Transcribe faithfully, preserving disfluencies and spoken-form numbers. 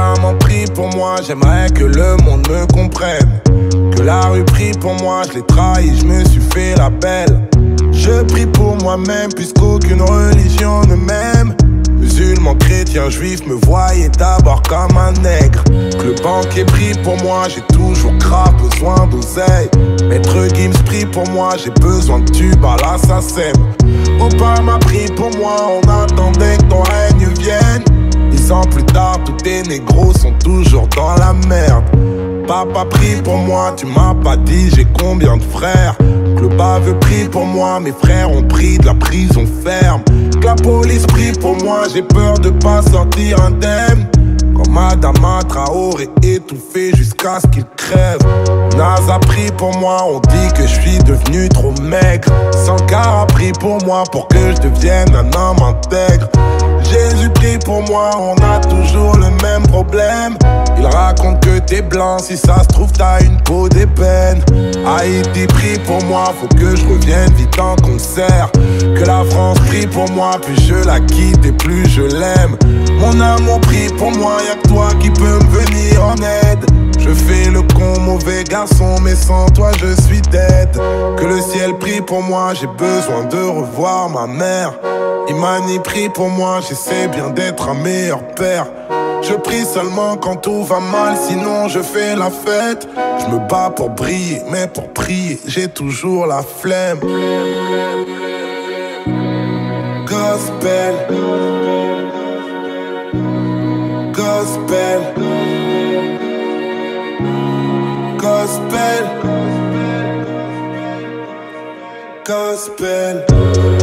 maman prie pour moi, j'aimerais que le monde me comprenne. Que la rue prie pour moi, je l'ai trahi, je me suis fait la belle. Je prie pour moi-même puisqu'aucune religion ne m'aime. Musulman, chrétien, juif me voyait d'abord comme un nègre. Que le banquier prie pour moi, j'ai toujours grave besoin d'oseille. Maître Gims prie pour moi, j'ai besoin de tube à la SACEM. Obama prie pour moi, on attendait que ton règne vienne. Dix ans plus tard, tous tes négros sont toujours dans la merde. Papa prie pour moi, tu m'as pas dit j'ai combien de frères. Que le baveux prie pour moi, mes frères ont pris de la prison ferme. Que la police prie pour moi, j'ai peur de pas sortir indemne. Quand Madame Traoré étouffée jusqu'à ce qu'il crève. Nas a pris pour moi, on dit que je suis devenu trop maigre. Sankara prie pour moi pour que je devienne un homme intègre. Jésus prie pour moi, on a toujours le même problème. Il raconte que t'es blanc, si ça se trouve t'as une peau d'ébène. Haïti prie pour moi, faut que je revienne vite en concert. Que la France prie pour moi, plus je la quitte et plus je l'aime. Mon amour prie pour moi, y'a que toi qui peux me venir en aide. Je fais le con, mauvais garçon, mais sans toi je suis dead. Que le ciel prie pour moi, j'ai besoin de revoir ma mère. Imani prie pour moi, j'essaie bien d'être un meilleur père. Je prie seulement quand tout va mal, sinon je fais la fête. Je me bats pour briller, mais pour prier, j'ai toujours la flemme. Gospel, Gospel, Gospel, Gospel, Gospel.